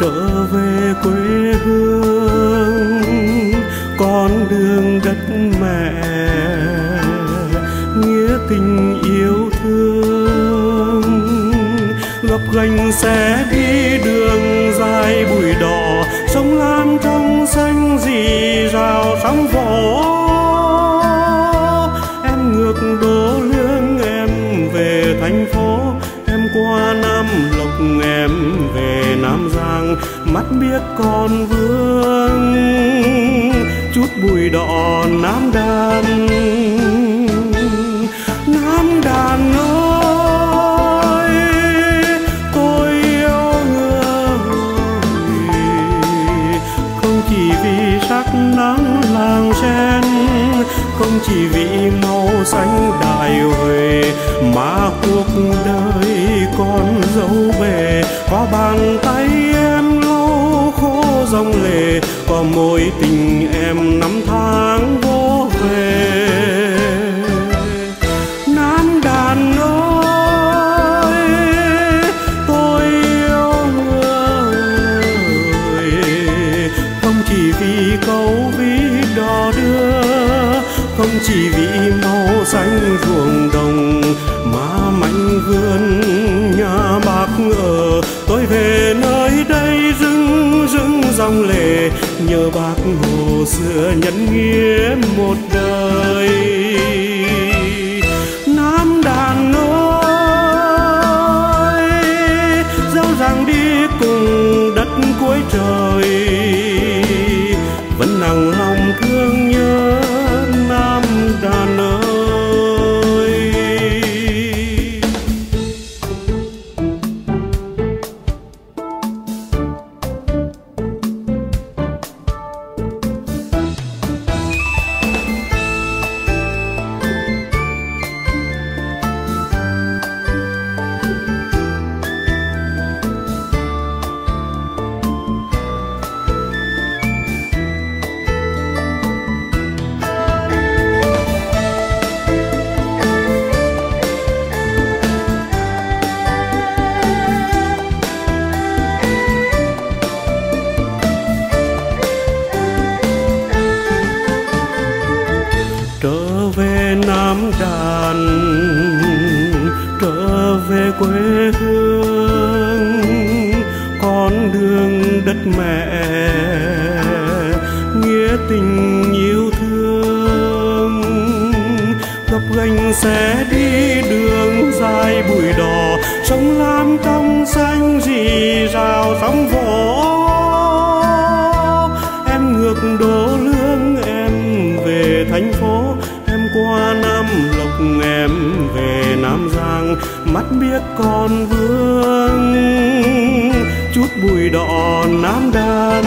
trở về quê hương, con đường đất mẹ nghĩa tình yêu thương. Gập ghềnh sẽ đi đường dài bụi đỏ, sông lam trong xanh rì rào sóng vỗ. Em ngược đổ lương em về thành phố, em qua Nam Lộc em về Nam Giang, mắt biết con vương chút bụi đỏ Nam Đàn. Nam Đàn ơi tôi yêu người, không chỉ vì sắc nắng làng sen, không chỉ vì màu xanh Đại Huệ, mà cuộc đời con dấu về có bàn tay em lâu khô dòng lệ, có mối tình em năm tháng vô về. Nam Đàn ơi tôi yêu người, không chỉ vì câu ví đò đưa, không chỉ vì màu xanh ruộng đồng, mà mảnh vườn nhà bác ở tôi về nơi đây rưng rưng dòng lệ, nhờ bác hồ xưa nhân nghĩa một đời. Nam Đàn ơi dẫu rằng đi cùng đất cuối trời, vẫn nặng lòng thương nhớ Nam Đàn ơi. Quê hương con đường đất mẹ nghĩa tình yêu thương. Gập ghềnh sẽ đi đường dài bụi đỏ, sông lam trong xanh rì rào sóng vỗ. Em ngược đổ lương em về thành phố, em qua Nam Lộc em về Nam Giang, mắt biết con vương chút bụi đỏ Nam Đàn.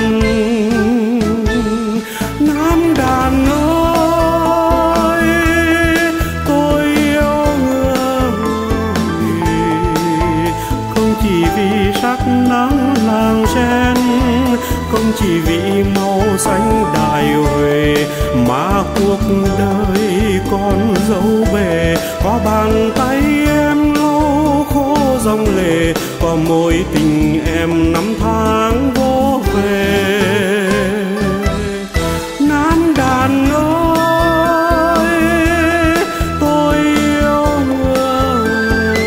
Nam Đàn ơi tôi yêu người, không chỉ vì sắc nắng làng sen, không chỉ vì màu xanh Đại Huệ, mà cuộc đời con dấu về có bàn tay em lâu khô dòng lệ, có mối tình em năm tháng vô về. Nam Đàn ơi tôi yêu người,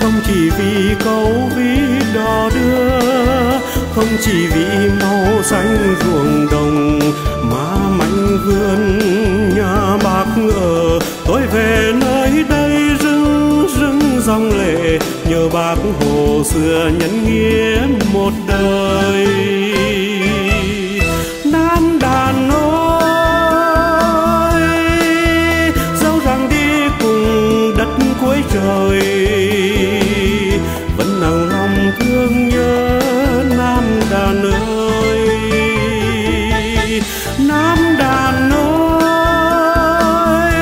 không chỉ vì câu ví đò đưa, không chỉ vì màu xanh ruộng đồng, mà mảnh vườn nhà bác ở tôi về nơi đây rưng rưng dòng lệ, nhờ bác hồ xưa nhân nghĩa một đời. Nam Đàn ơi dẫu rằng đi cùng đất cuối trời, vẫn nặng lòng thương nhớ Nam Đàn ơi. Nam Đàn ơi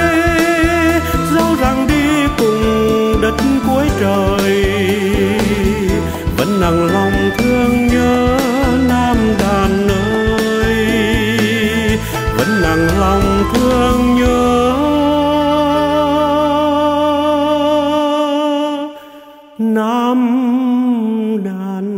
dẫu rằng đi cùng đất cuối trời, vẫn nặng lòng thương nhớ Nam Đàn ơi, vẫn nặng lòng thương nhớ Nam Đàn.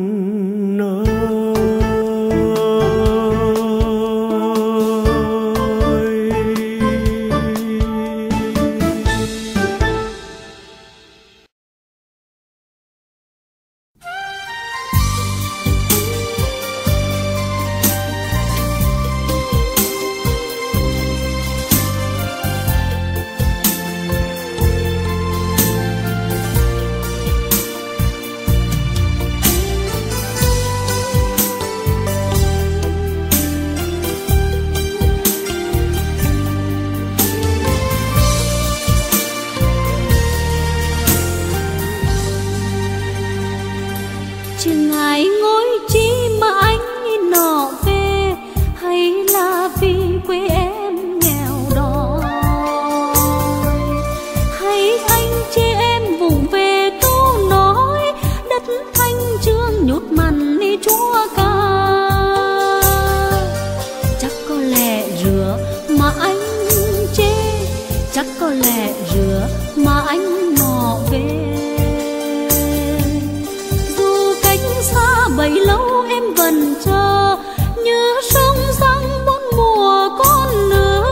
chừng ngài ngôi trí mà anh nọ về, hay là vì quê em nghèo đói, hay anh chê em vùng về câu nói đất thanh trương nhốt mặn đi chúa ca. Chắc có lẽ rửa mà anh chê, chắc có lẽ rửa mà anh nọ về. Bấy lâu em vẫn chờ như sông răng bốn mùa con nữa,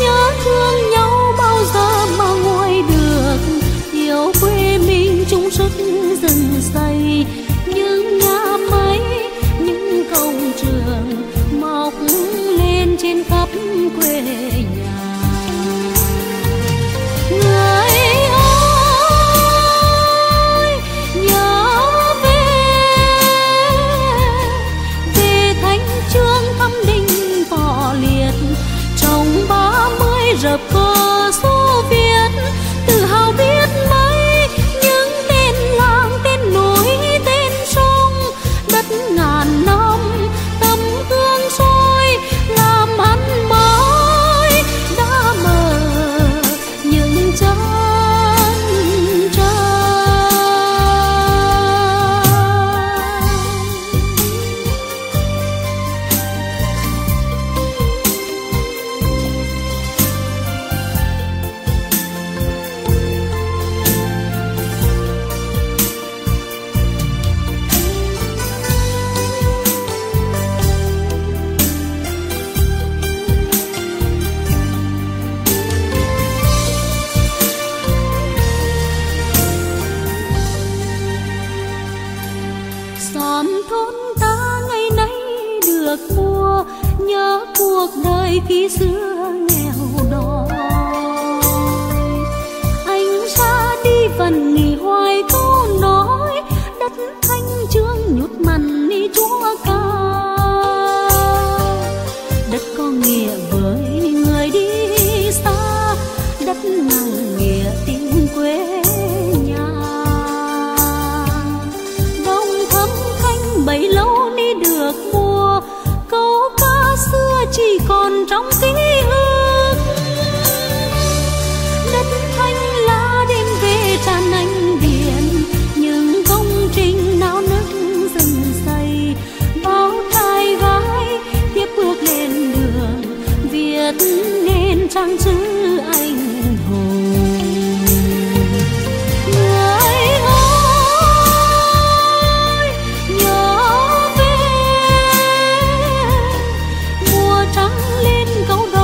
nhớ thương nhau bao giờ mà nguôi được yêu quê mình chung sức dần xây những nhà máy những công trường mọc lên trên khắp quê nhà. Người rập cờ số Việt tự hào biết mấy những tên làng tên núi tên sông, đất ngàn năm tấm gương soi làm ăn mới đã mở những chân nhớ cuộc đời khi xưa nghèo đói. Anh ra đi vần nghỉ hoài câu nói đất thanh trương nhút mặn đi chúa ca. Đất có nghĩa với người đi xa, đất nặng nghĩa tình quê nhà. Đông thấm khanh bấy lâu đi được mùa, câu ca xưa chỉ còn trong ký ức. Đất Thanh lá đêm về tràn ánh điện, những công trình náo nức dần xây bao trai gái tiếp bước lên đường viết nên trang chữ anh. Câu đó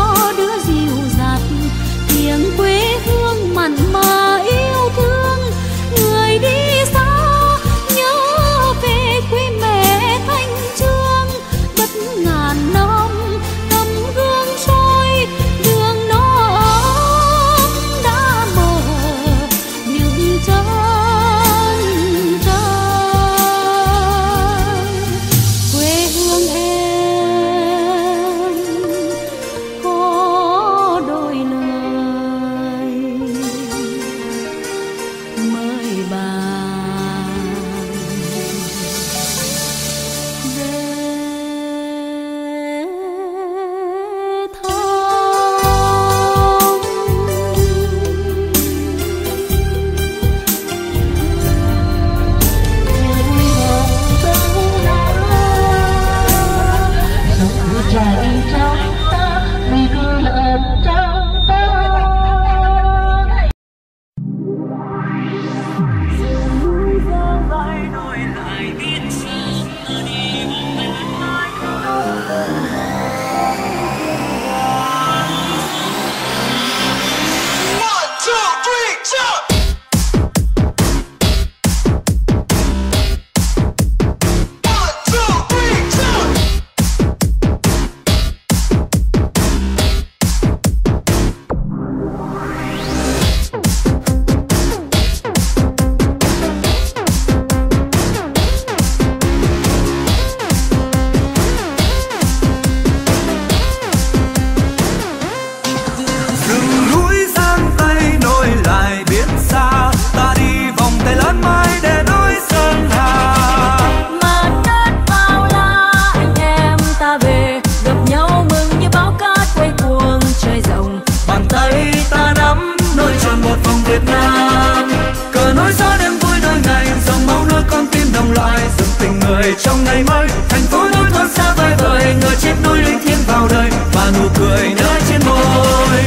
người trong ngày mới. Thành phố núi non xa vời vời, người chết núi linh thiêng vào đời và nụ cười nơi trên môi.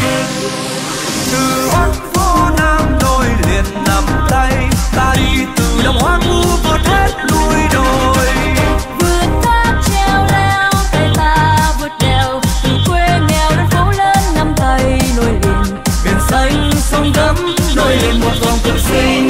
Từ Bắc phố Nam đôi liền nắm tay, ta đi từ đồng hoang vu vượt hết núi đồi. Vượt thác treo leo, tay ta vượt đèo, từ quê nghèo đến phố lớn năm tay nối liền. Biển xanh sông gấm nối liền một vòng tự sinh.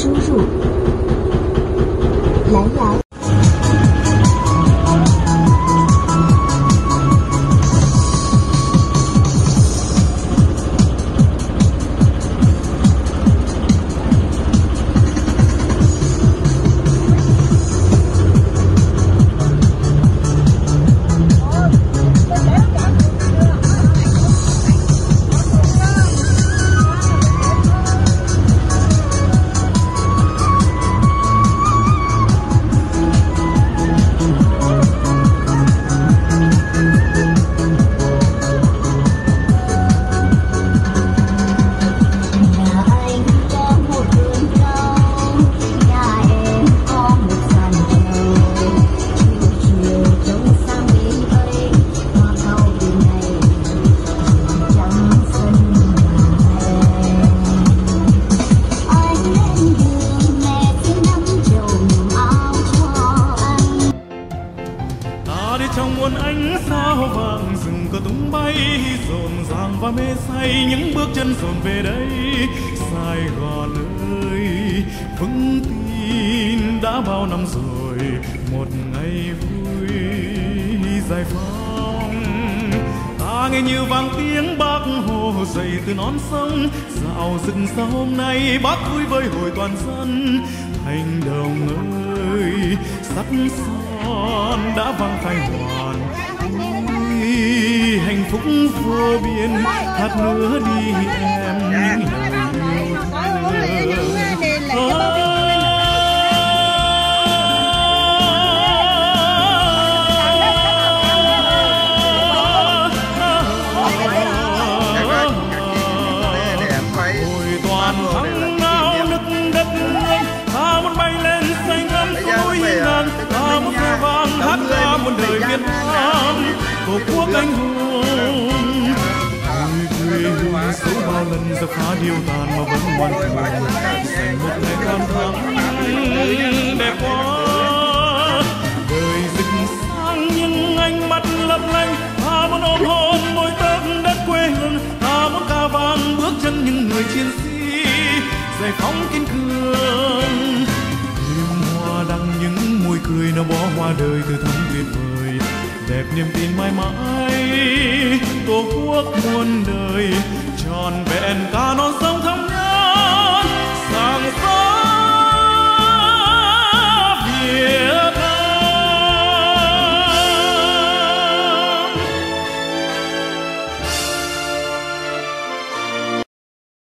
输入蓝牙。 Trong muôn ánh sao vàng, rừng cờ tung bay rộn ràng và mê say, những bước chân dồn về đây. Sài Gòn ơi, vững tin đã bao năm rồi, một ngày vui giải phóng. Ta nghe như vang tiếng Bác Hồ dậy từ non sông, dạo rực sao hôm nay Bác vui với hội toàn dân. Thành Đồng ơi, sắt son đã vang khai hoàn, hạnh phúc vô biên. Hát nữa đi em lời. Tổ quốc anh hùng, quê hương số bao lần giặc phá điêu tàn mà vẫn ngoan cường, dành một ngày cam thắng đẹp quá. Đời rực sáng nhưng ánh mắt lấp lánh, ta muốn ôm hôn môi tấc đất quê hương, ta muốn ca vang bước chân những người chiến sĩ giải phóng kiên cường. Đêm hoa đăng những môi cười nó bó hoa đời từ thắm tuyệt vời. Đẹp niềm tin mãi mãi, tổ quốc muôn đời tròn vẹn cả non sông thắm.